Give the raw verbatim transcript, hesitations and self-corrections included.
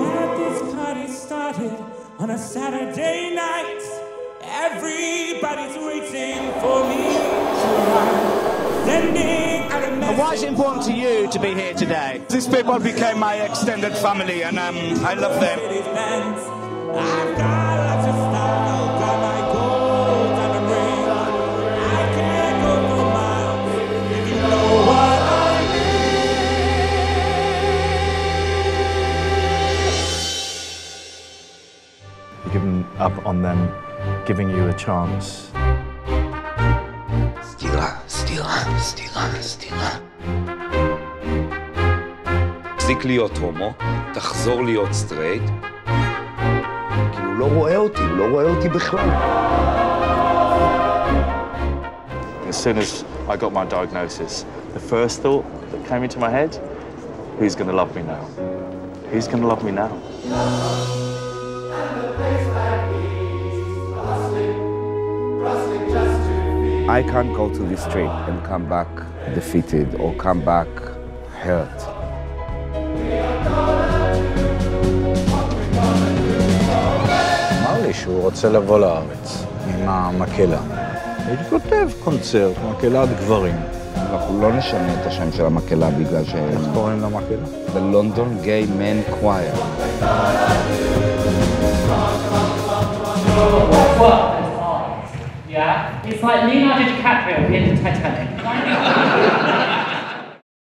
That this party started on a Saturday night. Everybody's waiting for me to sending out a message. Why is it important to you to be here today? These people became my extended family and um, I love them. I've got lots of style. Given up on them, giving you a chance. Steal her, steal her, steal her, steal her. תפסיק להיות הומו, תחזור להיות סטרייט. כאילו לא רואה אותי, הוא לא רואה אותי בכלל. As soon as I got my diagnosis, the first thought that came into my head, who's going to love me now? Who's going to love me now? I can't go to the street and come back defeated or come back hurt. אמר לי שהוא רוצה לבוא לארץ עם המקהלה. התכתב קונצרט, מקהלת גברים. אנחנו לא נשנה את השם של המקהלה בגלל ש... איך קוראים למקהלה? The London Gay Men Choir. Yeah, it's like Leonardo DiCaprio at the end of Titanic.